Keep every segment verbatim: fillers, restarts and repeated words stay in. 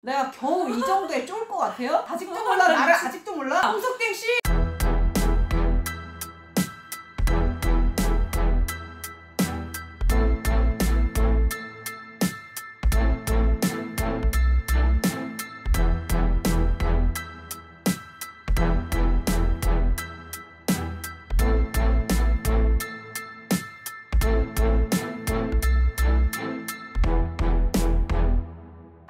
내가 겨우 이 정도에 쫄 것 같아요? 아직도 몰라, 나를 아직도 몰라? 홍석경 씨!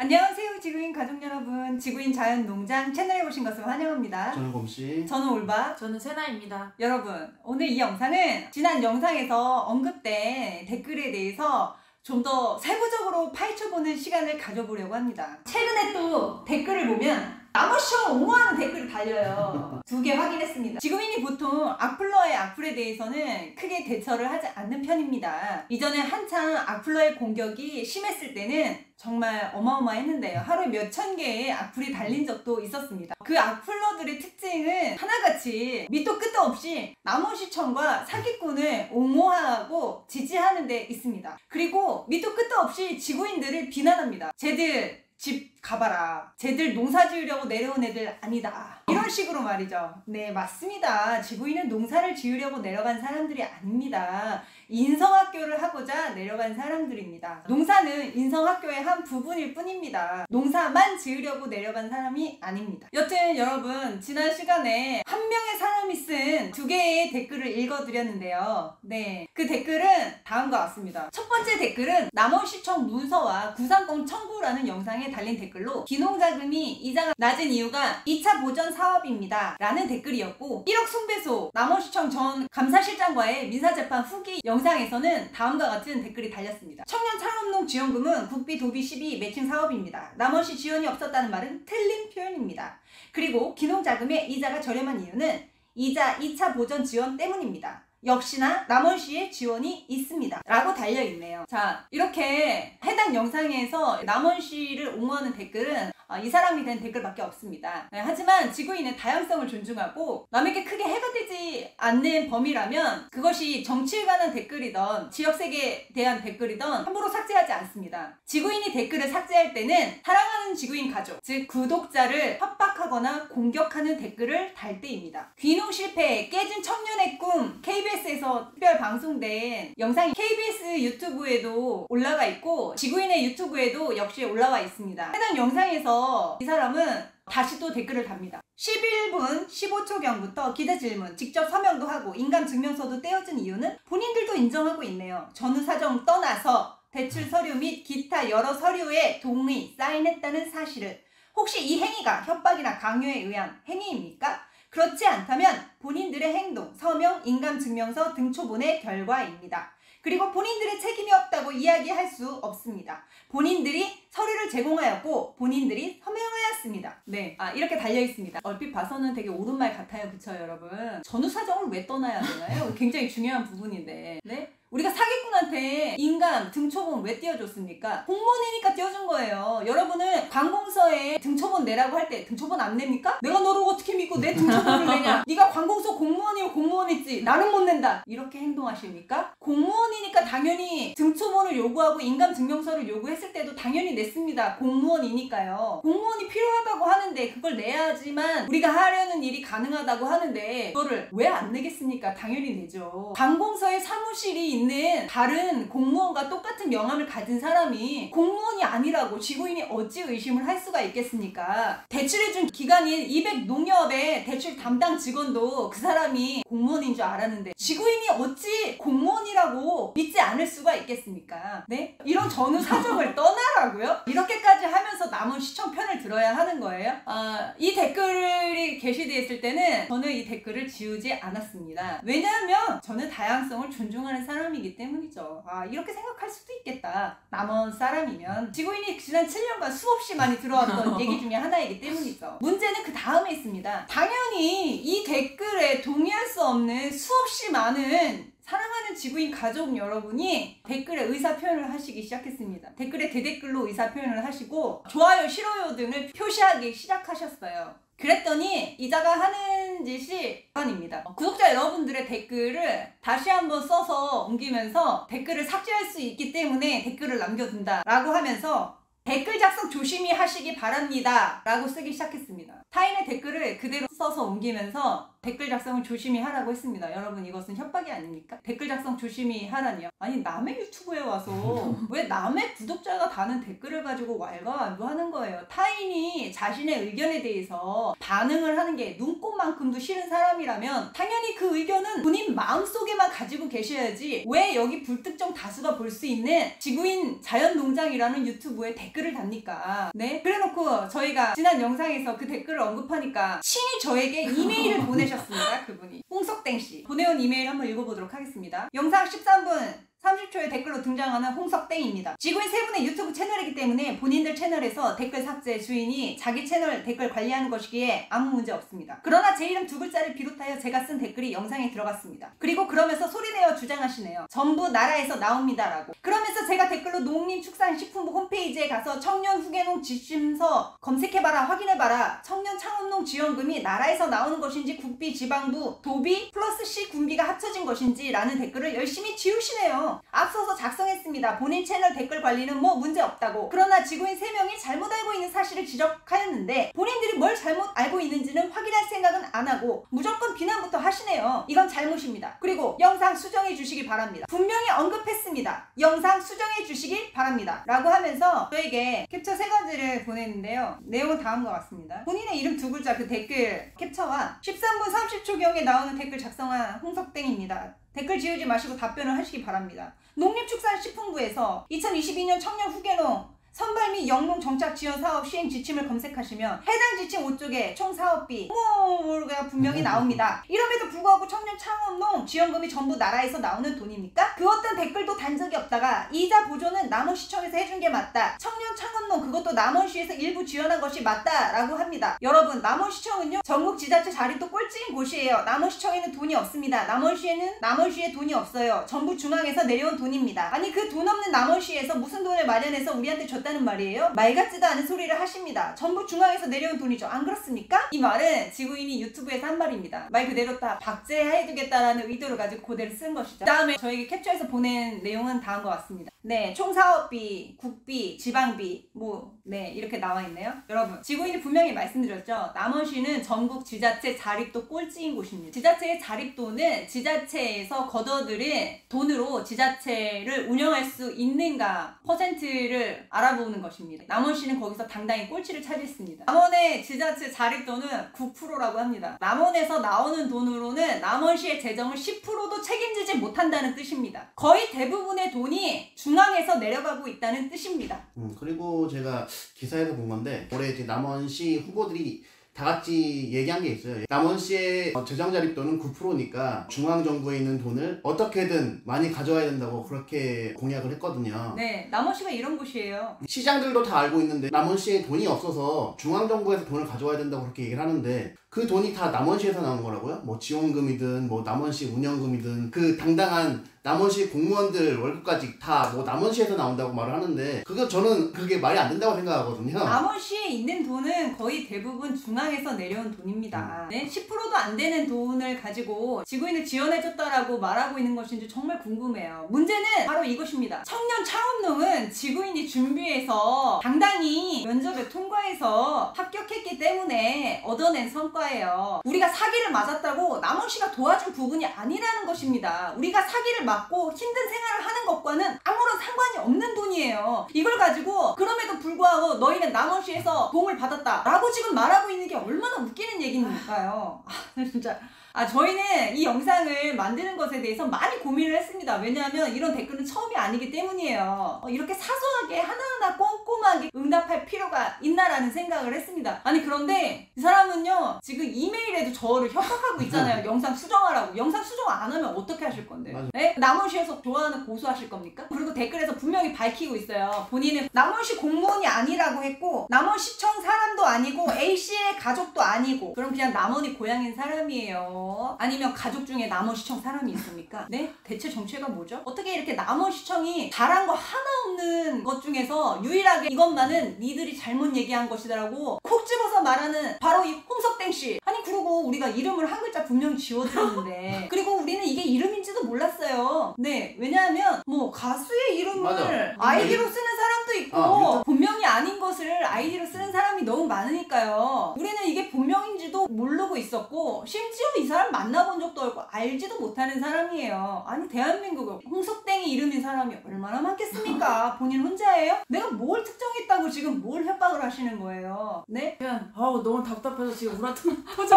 안녕하세요, 지구인 가족 여러분. 지구인 자연 농장 채널에 오신 것을 환영합니다. 저는 곰씨, 저는 올바, 저는 세나입니다. 여러분, 오늘 이 영상은 지난 영상에서 언급된 댓글에 대해서 좀 더 세부적으로 파헤쳐보는 시간을 가져보려고 합니다. 최근에 또 댓글을 보면 남원시청 옹호하는 댓글이 달려요. 두 개 확인했습니다. 지구인이 보통 악플러의 악플에 대해서는 크게 대처를 하지 않는 편입니다. 이전에 한창 악플러의 공격이 심했을 때는 정말 어마어마했는데요. 하루에 몇천 개의 악플이 달린 적도 있었습니다. 그 악플러들의 특징은 하나같이 밑도 끝도 없이 남원시청과 사기꾼을 옹호하고 지지하는 데 있습니다. 그리고 밑도 끝도 없이 지구인들을 비난합니다. 쟤들 집 가봐라. 쟤들 농사 지으려고 내려온 애들 아니다. 이런 식으로 말이죠. 네, 맞습니다. 지구인은 농사를 지으려고 내려간 사람들이 아닙니다. 인성학교를 하고자 내려간 사람들입니다. 농사는 인성학교의 한 부분일 뿐입니다. 농사만 지으려고 내려간 사람이 아닙니다. 여튼 여러분, 지난 시간에 한 명의 사람이 쓴 두 개의 댓글을 읽어드렸는데요. 네, 그 댓글은 다음과 같습니다. 첫 번째 댓글은 남원시청 문서와 구상권 청구라는 영상에 달린 댓글로 기농자금이 이자가 낮은 이유가 이 차 보전 사업입니다 라는 댓글이었고, 일억 손배소 남원시청 전 감사실장과의 민사재판 후기 영상에서는 다음과 같은 댓글이 달렸습니다. 청년 창업농 지원금은 국비 도비 십이 매칭 사업입니다. 남원시 지원이 없었다는 말은 틀린 표현입니다. 그리고 기농자금의 이자가 저렴한 이유는 이자 이 차 보전 지원 때문입니다. 역시나 남원시에 지원이 있습니다 라고 달려있네요. 자, 이렇게 해당 영상에서 남원시를 옹호하는 댓글은 아, 이 사람이 된 댓글밖에 없습니다. 네, 하지만 지구인의 다양성을 존중하고 남에게 크게 해가 되지 않는 범위라면 그것이 정치에 관한 댓글이던 지역색에 대한 댓글이던 함부로 삭제하지 않습니다. 지구인이 댓글을 삭제할 때는 사랑하는 지구인 가족, 즉 구독자를 협박하거나 공격하는 댓글을 달 때입니다. 귀농 실패에 깨진 청년의 꿈, 케이비에스에서 특별 방송된 영상이 케이비에스 유튜브에도 올라가 있고 지구인의 유튜브에도 역시 올라와 있습니다. 해당 영상에서 이 사람은 다시 또 댓글을 답니다. 십일 분 십오 초경부터 기대질문, 직접 서명도 하고 인감증명서도 떼어준 이유는 본인들도 인정하고 있네요. 전후 사정 떠나서 대출 서류 및 기타 여러 서류에 동의, 사인했다는 사실을. 혹시 이 행위가 협박이나 강요에 의한 행위입니까? 그렇지 않다면 본인들의 행동, 서명, 인감증명서 등 초본의 결과입니다. 그리고 본인들의 책임이 없다고 이야기할 수 없습니다. 본인들이 서류를 제공하였고 본인들이 서명하였습니다. 네, 아 이렇게 달려있습니다. 얼핏 봐서는 되게 옳은 말 같아요. 그쵸 여러분? 전후사정을 왜 떠나야 되나요? 굉장히 중요한 부분인데. 네? 우리가 사기꾼한테 인감, 등초본 왜 띄워줬습니까? 공무원이니까 띄워준 거예요. 여러분은 관공서에 등초본 내라고 할 때 등초본 안 냅니까? 내가 너를 어떻게 믿고 내 등초본을 내냐? 네가 관공서 공무원이면 공무원이지 나는 못 낸다. 이렇게 행동하십니까? 공무원이니까 당연히 등초본을 요구하고 인감증명서를 요구했을 때도 당연히 냈습니다. 공무원이니까요. 공무원이 필요하다고 하는데 그걸 내야지만 우리가 하려는 일이 가능하다고 하는데 그거를 왜 안 내겠습니까? 당연히 내죠. 관공서의 사무실이 있는 다른 공무원과 똑같은 명함을 가진 사람이 공무원이 아니라고 지구인이 어찌 의심을 할 수가 있겠습니까? 대출해준 기관인 이백 농협의 대출 담당 직원도 그 사람이 공무원인 줄 알았는데 지구인이 어찌 공무원이라고 믿지 않을 수가 있겠습니까? 네? 이런 전후 사정을 떠나라고요? 이렇게까지 하면서 남원시청 편을 들어야 하는 거예요? 아, 이 댓글이 게시되었을 때는 저는 이 댓글을 지우지 않았습니다. 왜냐하면 저는 다양성을 존중하는 사람 이기 때문이죠. 아, 이렇게 생각할 수도 있겠다. 남원 사람이면. 지구인이 지난 칠 년간 수없이 많이 들어왔던 얘기 중에 하나이기 때문이죠. 문제는 그 다음에 있습니다. 당연히 이 댓글에 동의할 수 없는 수없이 많은 사랑하는 지구인 가족 여러분이 댓글에 의사 표현을 하시기 시작했습니다. 댓글에 대댓글로 의사 표현을 하시고 좋아요, 싫어요 등을 표시하기 시작하셨어요. 그랬더니 이자가 하는 짓이 반입니다. 구독자 여러분들의 댓글을 다시 한번 써서 옮기면서 댓글을 삭제할 수 있기 때문에 댓글을 남겨둔다 라고 하면서 댓글 작성 조심히 하시기 바랍니다 라고 쓰기 시작했습니다. 타인의 댓글을 그대로 써서 옮기면서 댓글 작성을 조심히 하라고 했습니다. 여러분, 이것은 협박이 아닙니까? 댓글 작성 조심히 하라니요? 아니, 남의 유튜브에 와서 왜 남의 구독자가 다는 댓글을 가지고 왈가왈부하는 거예요? 타인이 자신의 의견에 대해서 반응을 하는 게 눈꼽만큼도 싫은 사람이라면 당연히 그 의견은 본인 마음속에만 가지고 계셔야지, 왜 여기 불특정 다수가 볼 수 있는 지구인 자연 농장이라는 유튜브에 댓글 댓글을 답니까? 네? 그래놓고 저희가 지난 영상에서 그 댓글을 언급하니까 친히 저에게 이메일을 보내셨습니다. 그분이 홍석땡씨 보내온 이메일 한번 읽어보도록 하겠습니다. 영상 십삼 분 삼십 초에 댓글로 등장하는 홍석땡입니다. 지구인 세 분의 유튜브 채널이기 때문에 본인들 채널에서 댓글 삭제 주인이 자기 채널 댓글 관리하는 것이기에 아무 문제 없습니다. 그러나 제 이름 두 글자를 비롯하여 제가 쓴 댓글이 영상에 들어갔습니다. 그리고 그러면서 소리내어 주장하시네요. 전부 나라에서 나옵니다라고. 그러면서 제가 댓글로 농림축산식품부 홈페이지에 가서 청년 후계농 지침서 검색해봐라, 확인해봐라, 청년 창업농 지원금이 나라에서 나오는 것인지 국비, 지방부, 도비 플러스 시 군비가 합쳐진 것인지 라는 댓글을 열심히 지우시네요. 앞서서 작성했습니다. 본인 채널 댓글 관리는 뭐 문제 없다고. 그러나 지구인 세 명이 잘못 알고 있는 사실을 지적하였는데 본인들이 뭘 잘못 알고 있는지는 확인할 생각은 안 하고 무조건 비난부터 하시네요. 이건 잘못입니다. 그리고 영상 수정해 주시기 바랍니다. 분명히 언급했습니다. 영상 수정해 주시기 바랍니다 라고 하면서 저에게 캡처 세 가지를 보냈는데요. 내용은 다음과 같습니다. 본인의 이름 두 글자 그 댓글 캡처와 십삼 분 삼십 초경에 나오는 댓글 작성한 홍석땡입니다. 댓글 지우지 마시고 답변을 하시기 바랍니다. 농림축산식품부에서 이천이십이 년 청년 후계농 선발 및 영농 정착 지원 사업 시행 지침을 검색하시면 해당 지침 오 쪽에 총 사업비 홍보가 분명히 나옵니다. 이럼에도 불구하고 청년 창업농 지원금이 전부 나라에서 나오는 돈입니까? 그 어떤 댓글도 단 적이 없다가 이자 보조는 남원시청에서 해준 게 맞다, 청년 창업농 그것도 남원시에서 일부 지원한 것이 맞다 라고 합니다. 여러분, 남원시청은요 전국 지자체 자립도 꼴찌인 곳이에요. 남원시청에는 돈이 없습니다. 남원시에는 남원시에 돈이 없어요. 전부 중앙에서 내려온 돈입니다. 아니, 그 돈 없는 남원시에서 무슨 돈을 마련해서 우리한테 줬다 는 말이에요? 말 같지도 않은 소리를 하십니다. 전부 중앙에서 내려온 돈이죠. 안 그렇습니까? 이 말은 지구인이 유튜브에서 한 말입니다. 말 그대로 다 박제해두겠다라는 의도를 가지고 그대로 쓴 것이죠. 그 다음에 저에게 캡처해서 보낸 내용은 다음과 같습니다. 네, 총 사업비, 국비, 지방비 뭐 네 이렇게 나와있네요. 여러분, 지구인이 분명히 말씀드렸죠. 남원시는 전국 지자체 자립도 꼴찌인 곳입니다. 지자체의 자립도는 지자체에서 거둬들인 돈으로 지자체를 운영할 수 있는가 퍼센트를 알아보는 것입니다. 남원시는 거기서 당당히 꼴찌를 차지했습니다. 남원의 지자체 자립도는 구 퍼센트라고 합니다. 남원에서 나오는 돈으로는 남원시의 재정을 십 퍼센트도 책임지지 못한다는 뜻입니다. 거의 대부분의 돈이 중앙에서 내려가고 있다는 뜻입니다. 음, 그리고 제가 기사에서 본 건데 올해 이제 남원시 후보들이 다 같이 얘기한 게 있어요. 남원시의 재정자립도는 구 퍼센트니까 중앙정부에 있는 돈을 어떻게든 많이 가져와야 된다고 그렇게 공약을 했거든요. 네, 남원시가 이런 곳이에요. 시장들도 다 알고 있는데 남원시에 돈이 없어서 중앙정부에서 돈을 가져와야 된다고 그렇게 얘기를 하는데 그 돈이 다 남원시에서 나온 거라고요? 뭐 지원금이든 뭐 남원시 운영금이든 그 당당한 남원시 공무원들 월급까지 다 뭐 남원시에서 나온다고 말을 하는데 그거 저는 그게 말이 안 된다고 생각하거든요. 남원시에 있는 돈은 거의 대부분 중앙에서 내려온 돈입니다. 네, 십 퍼센트도 안 되는 돈을 가지고 지구인을 지원해줬다라고 말하고 있는 것인지 정말 궁금해요. 문제는 바로 이것입니다. 청년 창업농은 지구인이 준비해서 당당히 면접에 통과해서 합격했기 때문에 얻어낸 성과예요. 우리가 사기를 맞았다고 남원시가 도와준 부분이 아니라는 것입니다. 우리가 사기를 맞고 힘든 생활을 하는 것과는 아무런 상관이 없는 돈이에요. 이걸 가지고 그럼에도 불구하고 너희는 남원시에서 도움을 받았다 라고 지금 말하고 있는 게 얼마나 웃기는 얘기니까요. 아, 진짜. 아, 저희는 이 영상을 만드는 것에 대해서 많이 고민을 했습니다. 왜냐하면 이런 댓글은 처음이 아니기 때문이에요. 어, 이렇게 사소하게 하나하나 꼼꼼하게 응답할 필요가 있나라는 생각을 했습니다. 아니, 그런데 이 사람은요 지금 이메일에도 저를 협박하고 있잖아요. 영상 수정하라고. 영상 수정 안 하면 어떻게 하실 건데요? 네? 남원시에서 좋아하는 고소하실 겁니까? 그리고 댓글에서 분명히 밝히고 있어요. 본인은 남원시 공무원이 아니라고 했고 남원시청 사람도 아니고 A씨의 가족도 아니고 그럼 그냥 남원이 고향인 사람이에요. 아니면 가족 중에 남원시청 사람이 있습니까? 네? 대체 정체가 뭐죠? 어떻게 이렇게 남원시청이 잘한 거 하나 없는 것 중에서 유일하게 이것만은 니들이 잘못 얘기한 것이라고 콕 집어서 말하는 바로 이 홍석땡씨. 아니, 그러고 우리가 이름을 한 글자 분명 지워드렸는데 그리고 우리는 이게 이름인지도 몰랐어요. 네, 왜냐하면 뭐 가수의 이름을 맞아. 아이디로 쓰는 사람 사람도 있고 어, 본명이 아닌 것을 아이디로 쓰는 사람이 너무 많으니까요. 우리는 이게 본명인지도 모르고 있었고 심지어 이 사람 만나본 적도 없고 알지도 못하는 사람이에요. 아니 대한민국에 홍석땡이 이름인 사람이 얼마나 많겠습니까? 본인 혼자예요? 내가 뭘 특정했다고 지금 뭘 협박을 하시는 거예요? 네? 그냥 아우 너무 답답해서 지금 울화통 터져.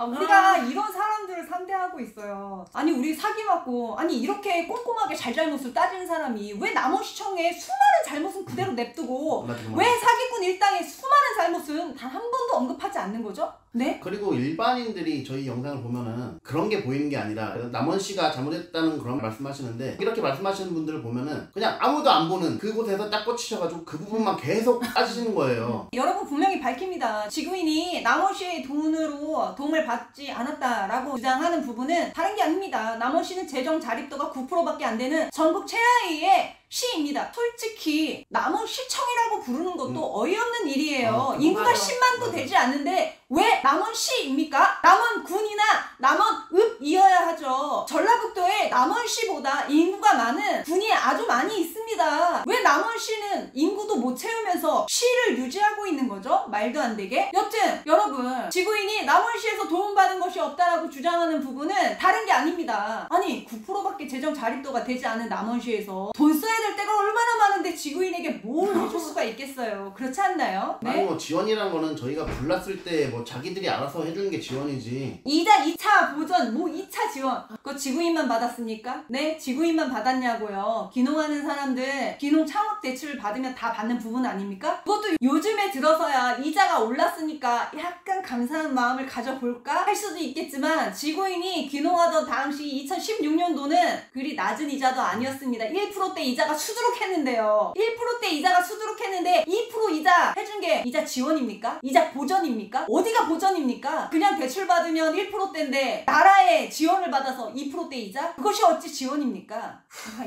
아, 우리가 아. 이런 사람들을 상대하고 있어요. 아니 우리 사기 맞고 아니 이렇게 꼼꼼하게 잘잘못을 따지는 사람이 왜 남원시청에 수많은 잘못은 그대로 냅두고 왜 사기꾼 일당의 수많은 잘못은 단 한 번도 언급하지 않는 거죠? 네? 그리고 일반인들이 저희 영상을 보면은 그런 게 보이는 게 아니라 남원시가 잘못했다는 그런 말씀하시는데 이렇게 말씀하시는 분들을 보면은 그냥 아무도 안 보는 그곳에서 딱 꽂히셔가지고 그 부분만 계속 따지시는 거예요. 여러분 분명히 밝힙니다. 지구인이 남원시의 돈으로 도움을 받지 않았다라고 주장하는 부분은 다른 게 아닙니다. 남원시는 재정 자립도가 구 퍼센트밖에 안 되는 전국 최하위의 시입니다. 솔직히 남원시청이라고 부르는 것도 음. 어이없는 일이에요. 아, 인구가 십만도 맞아. 되지 않는데 왜 남원시입니까? 남원군이나 남원읍이어야 하죠. 전라북도에 남원시보다 인구가 많은 군이 아주 많이 있습니다. 왜 남원시는 인구도 못 채우면서 시를 유지하고 있는 거죠? 말도 안 되게. 여튼 여러분 지구인이 남원시에서 도움받은 것이 없다라고 주장하는 부분은 다른 게 아닙니다. 아니 구 퍼센트밖에 재정 자립도가 되지 않은 남원시에서 돈 써야 될 때가 얼마나 많은데 지구인에게 뭘 해줄 수가 있겠어요. 그렇지 않나요? 네? 아니 뭐 지원이란 거는 저희가 불났을 때 뭐 자기들이 알아서 해주는 게 지원이지. 이 차, 이 차 보전, 뭐 이 차 지원. 그거 지구인만 받았습니까? 네? 지구인만 받았냐고요. 귀농하는 사람들 귀농 창업 대출 받으면 다 받는 부분 아닙니까? 그것도 요즘에 들어서야 이자가 올랐으니까 약간 감사한 마음을 가져볼까? 할 수도 있겠지만 지구인이 귀농하던 당시 이천십육 년도는 그리 낮은 이자도 아니었습니다. 일 퍼센트대 이자가 수두룩했는데요. 일 퍼센트대 이자가 수두룩했는데 이 퍼센트 이자 해준 게 이자 지원입니까? 이자 보전입니까? 어디가 보전입니까? 그냥 대출 받으면 일 퍼센트대인데 나라의 지원을 받아서 이 퍼센트대 이자? 그것이 어찌 지원입니까?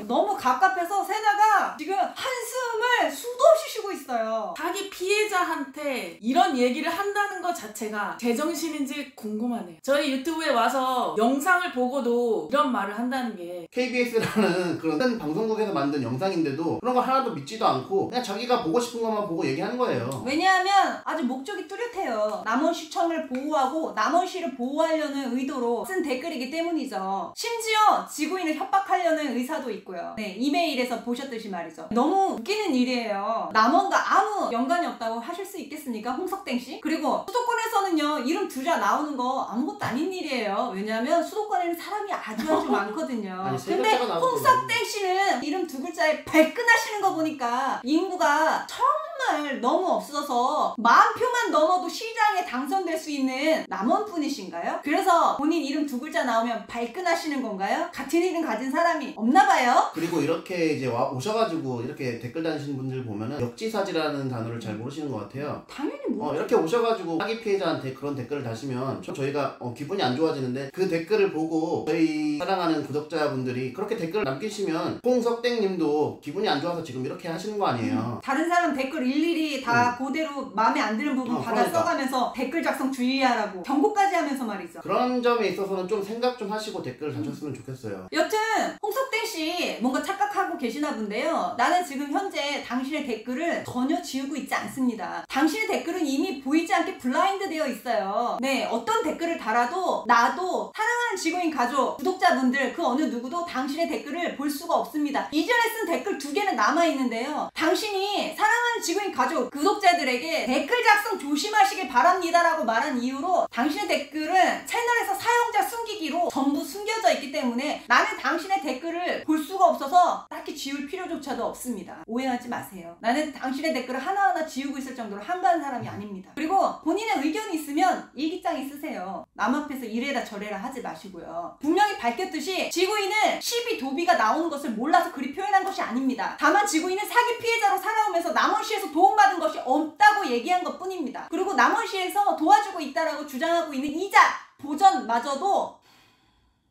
너무 갑갑해서 세나가 지금 한숨을 수도 없이 쉬고 있어요. 자기 피해자한테 이런 얘기를 한다는 것 자체가 제정신인지 궁금하네요. 저희 유튜브에 와서 영상을 보고도 이런 말을 한다는 게 케이비에스라는 그런 큰 방송국에서 만든 영상인데도 그런 거 하나도 믿지도 않고 그냥 자기가 보고 싶은 것만 보고 얘기하는 거예요. 왜냐하면 아주 목적이 뚜렷해요. 남원시청을 보호하고 남원시를 보호하려는 의도로 쓴 댓글이기 때문이죠. 심지어 지구인을 협박하려는 의사도 있고요. 네, 이메일에서 보셨듯이 말이죠. 너무 웃기는 일이에요. 남원과 아무 연관이 없다고 하실 수 있겠습니까? 홍석땡씨? 그리고 수도권에서는요 이름 두자 나오는 거 아무것도 아닌 일이에요. 왜냐하면 수도권에는 사람이 아주 아주 많거든요. 아니, 근데 홍석땡씨는 이름 두 글자에 발끈하시는 거 보니까 인구가 정말 너무 없어서 만 표만 넘어도 시장에 당선될 수 있는 남원분이신가요? 그래서 본인 이름 두 글자 나오면 발끈하시는 건가요? 같은 이름 가진 사람이 없나 봐요? 그리고 이렇게 이제 와 오셔가지고 이렇게 댓글 다니시는 분들 보면은 역지사지라는 단어를 잘 모르시는 것 같아요. 당연히 모르죠. 어, 이렇게 오셔가지고 사기 피해자한테 그런 댓글을 다시면 저, 저희가 어, 기분이 안 좋아지는데 그 댓글을 보고 저희 사랑하는 구독자분들이 그렇게 댓글을 남기시면 홍석땡님도 기분이 안 좋아서 지금 이렇게 하시는 거 아니에요. 음. 다른 사람 댓글 일일이 다 음. 그대로 마음에 안 드는 부분 어, 받아 그러니까. 써가면서 댓글 작성 주의하라고 경고까지 하면서 말이죠. 그런 점에 있어서는 좀 생각 좀 하시고 댓글을 다셨으면 좋겠어요. 여튼 홍석땡씨 뭔가 착각하고 계시나 본데요. 나는 지금 현재 당신의 댓글을 전혀 지우고 있지 않습니다. 당신의 댓글은 이미 보이지 않게 블라인드 되어 있어요. 네, 어떤 댓글을 달아도 나도 사랑하는 지구인 가족 구독자분들 그 어느 누구도 당신의 댓글을 볼 수가 없습니다. 이전에 쓴 댓글 두 개는 남아있는데요. 당신이 사랑하는 지구인 가족 구독자들에게 댓글 작성 조심하시길 바랍니다 라고 말한 이유로 당신의 댓글은 채널에서 사용자 숨기기로 전부 숨겨져 있기 때문에 나는 당신의 댓글을 볼 수가 없어서 딱히 지울 필요조차도 없습니다. 오해하지 마세요. 나는 당신의 댓글을 하나하나 지우고 있을 정도로 한가한 사람이 아닙니다. 그리고 본인의 의견이 있으면 일기장에 쓰세요. 남 앞에서 이래라 저래라 하지 마시고요. 분명히 밝혔듯이 지구인은 시비 도비가 나오는 것을 몰라서 그리 표현한 것이 아닙니다. 다만 지구인은 사기 피해자로 살아오면서 남원시에서 도움받은 것이 없다고 얘기한 것 뿐입니다. 그리고 남원시에서 도와주고 있다라고 주장하고 있는 이자 보전마저도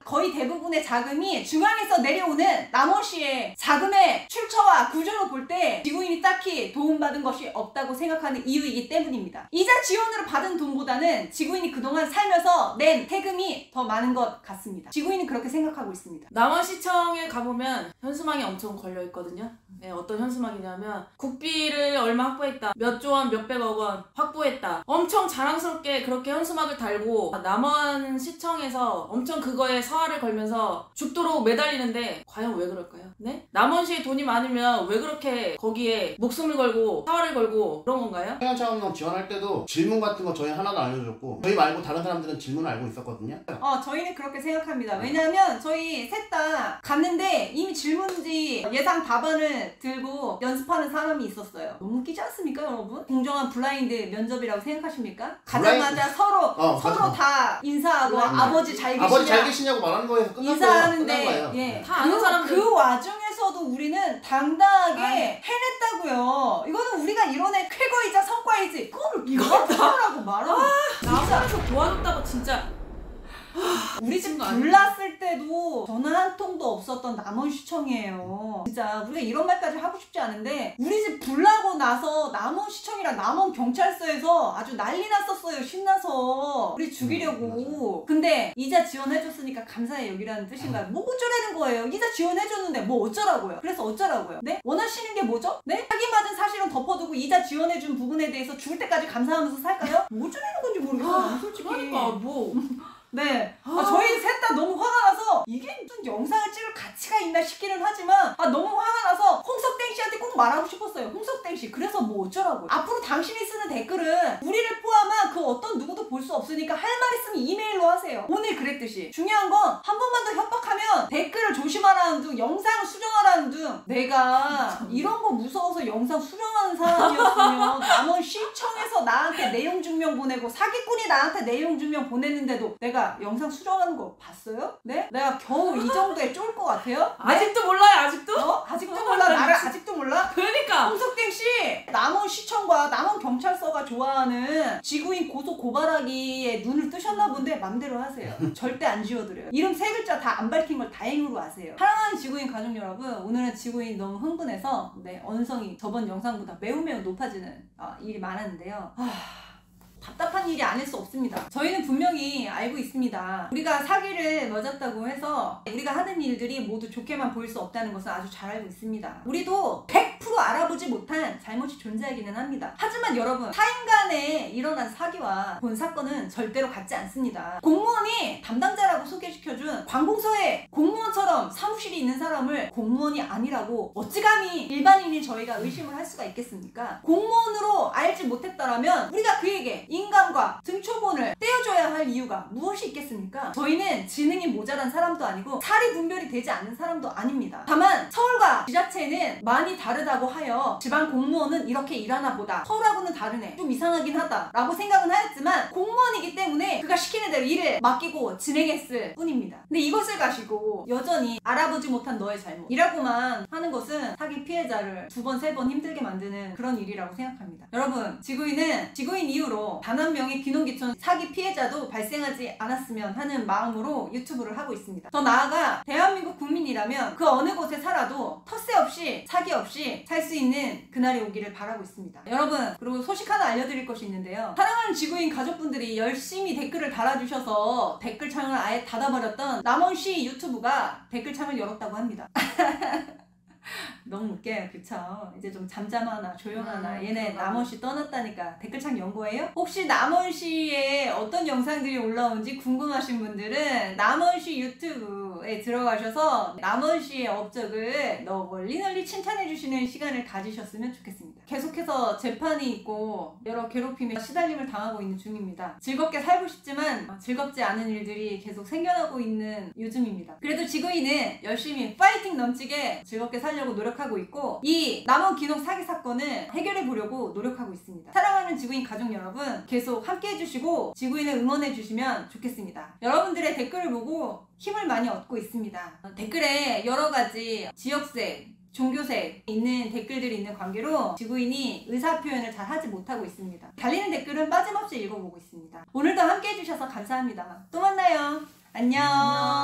거의 대부분의 자금이 중앙에서 내려오는 남원시의 자금의 출처와 구조로 볼 때 지구인이 딱히 도움받은 것이 없다고 생각하는 이유이기 때문입니다. 이자 지원으로 받은 돈보다는 지구인이 그동안 살면서 낸 세금이 더 많은 것 같습니다. 지구인은 그렇게 생각하고 있습니다. 남원시청에 가보면 현수막이 엄청 걸려있거든요. 네, 어떤 현수막이냐면 국비를 얼마 확보했다, 몇 조원 몇백억 원 확보했다, 엄청 자랑스럽게 그렇게 현수막을 달고 남원시청에서 엄청 그거에 사활을 걸면서 죽도록 매달리는데 과연 왜 그럴까요? 네? 남원시에 돈이 많으면 왜 그렇게 거기에 목숨을 걸고 사활을 걸고 그런 건가요? 청년 창업농 지원할 때도 질문 같은 거 저희 하나도 알려줬고, 저희 말고 다른 사람들은 질문을 알고 있었거든요. 어, 저희는 그렇게 생각합니다. 왜냐하면 저희 셋 다 갔는데 이미 질문지 예상 답안을 들고 연습하는 사람이 있었어요. 너무 끼지 않습니까, 여러분? 공정한 블라인드 면접이라고 생각하십니까? 가자마자 블라인드. 서로 어, 서로 맞아. 다 인사하고 블라인드. 아버지 잘 계시냐? 아버지 잘 계시냐고 말하는 거에서 끝난 인사하는데, 거예요. 인사하는데 예. 네. 다 아는 사람들. 그 와중에서도 우리는 당당하게 아예. 해냈다고요. 이거는 우리가 이뤄낸 쾌거이자 성과이지. 그걸 이거 다라고 말하고. 나서서 도와줬다고 진짜. 우리 집 불났을 때도 전화 한 통도 없었던 남원시청이에요. 진짜 우리가 이런 말까지 하고 싶지 않은데 우리 집 불나고 나서 남원시청이랑 남원경찰서에서 아주 난리 났었어요. 신나서 우리 죽이려고. 근데 이자 지원해줬으니까 감사해 여기라는 뜻인가요? 뭐 어쩌라는 거예요? 이자 지원해줬는데 뭐 어쩌라고요? 그래서 어쩌라고요? 네? 원하시는 게 뭐죠? 네? 사기맞은 사실은 덮어두고 이자 지원해준 부분에 대해서 죽을 때까지 감사하면서 살까요? 뭐 어쩌라는 건지 모르겠어요. 아, 솔직히. 그러니까 뭐... 네, 아, 아, 저희 셋 다 너무 화가 나서 이게 무슨 영상을 찍을 가치가 있나 싶기는 하지만 아 너무 화가 나서 홍석땡 씨한테 꼭 말하고 싶었어요. 홍석땡 씨, 그래서 뭐 어쩌라고요? 앞으로 당신이 쓰는 댓글은 우리를 포함한 그 어떤 누구도 볼 수 없으니까 할 말 있으면 이메일로 하세요. 오늘 그랬듯이 중요한 건 한 번만 더 협박하면 댓글을 조심하라는 둥, 영상을 수정하라는 둥. 내가 이런 거 무서워서 영상 수정하는 사람이었으면 남원시청에서 나한테 내용 증명 보내고 사기꾼이 나한테 내용 증명 보냈는데도 내가 영상 수정하는 거 봤어요? 네? 내가 겨우 이 정도에 쫄 것 같아요? 네? 아직도 몰라요? 아직도? 어? 아직도 몰라? 나를 아직도 몰라? 그러니까! 홍석경 씨! 남원시청과 남원경찰서가 좋아하는 지구인 고소 고발하기에 눈을 뜨셨나 본데 맘대로 하세요. 절대 안 지워드려요. 이름 세 글자 다 안 밝힌 걸 다행으로 아세요. 사랑하는 지구인 가족 여러분, 오늘은 지구인이 너무 흥분해서 네, 언성이 저번 영상보다 매우 매우 높아지는 아, 일이 많았는데요. 아... 답답한 일이 아닐 수 없습니다. 저희는 분명히 알고 있습니다. 우리가 사기를 맞았다고 해서 우리가 하는 일들이 모두 좋게만 보일 수 없다는 것을 아주 잘 알고 있습니다. 우리도 백 퍼센트 알아보지 못한 잘못이 존재하기는 합니다. 하지만 여러분, 타인간에 일어난 사기와 본 사건은 절대로 같지 않습니다. 공무원이 담당자라고 소개시켜준 관공서에 공무원처럼 사무실이 있는 사람을 공무원이 아니라고 어찌감히 일반인인 저희가 의심을 할 수가 있겠습니까? 공무원으로 알지 못했다라면 우리가 그에게 인감과 등초본을 떼어줘야 할 이유가 무엇이 있겠습니까? 저희는 지능이 모자란 사람도 아니고 사리 분별이 되지 않는 사람도 아닙니다. 다만 서울과 지자체는 많이 다르다고 하여 지방 공무원은 이렇게 일하나 보다, 서울하고는 다르네, 좀 이상하긴 하다 라고 생각은 하였지만 공무원이기 때문에 그가 시키는 대로 일을 맡기고 진행했을 뿐입니다. 근데 이것을 가지고 여전히 알아보지 못한 너의 잘못이라고만 하는 것은 사기 피해자를 두 번 세 번 힘들게 만드는 그런 일이라고 생각합니다. 여러분, 지구인은 지구인 이후로 단 한 명의 귀농귀촌 사기 피해자도 발생하지 않았으면 하는 마음으로 유튜브를 하고 있습니다. 더 나아가 대한민국 국민이라면 그 어느 곳에 살아도 텃세 없이 사기 없이 살 수 있는 그날이 오기를 바라고 있습니다. 여러분, 그리고 소식 하나 알려드릴 것이 있는데요. 사랑하는 지구인 가족분들이 열심히 댓글을 달아주셔서 댓글창을 아예 닫아버렸던 남원시 유튜브가 댓글창을 열었다고 합니다. 너무 웃겨요, 그쵸? 이제 좀 잠잠하나 조용하나 음, 얘네 그런가? 남원시 떠났다니까 댓글창 연 거예요? 혹시 남원시에 어떤 영상들이 올라온지 궁금하신 분들은 남원시 유튜브에 들어가셔서 남원시의 업적을 너 멀리 널리 칭찬해주시는 시간을 가지셨으면 좋겠습니다. 계속해서 재판이 있고 여러 괴롭힘에 시달림을 당하고 있는 중입니다. 즐겁게 살고 싶지만 즐겁지 않은 일들이 계속 생겨나고 있는 요즘입니다. 그래도 지구인은 열심히 파이팅 넘치게 즐겁게 살려고 노력합니다. 하고 있고 이 남원 귀농 사기 사건을 해결해 보려고 노력하고 있습니다. 사랑하는 지구인 가족 여러분, 계속 함께 해주시고 지구인을 응원해 주시면 좋겠습니다. 여러분들의 댓글을 보고 힘을 많이 얻고 있습니다. 댓글에 여러 가지 지역색, 종교색 있는 댓글들이 있는 관계로 지구인이 의사표현을 잘 하지 못하고 있습니다. 달리는 댓글은 빠짐없이 읽어보고 있습니다. 오늘도 함께 해주셔서 감사합니다. 또 만나요. 안녕. 안녕.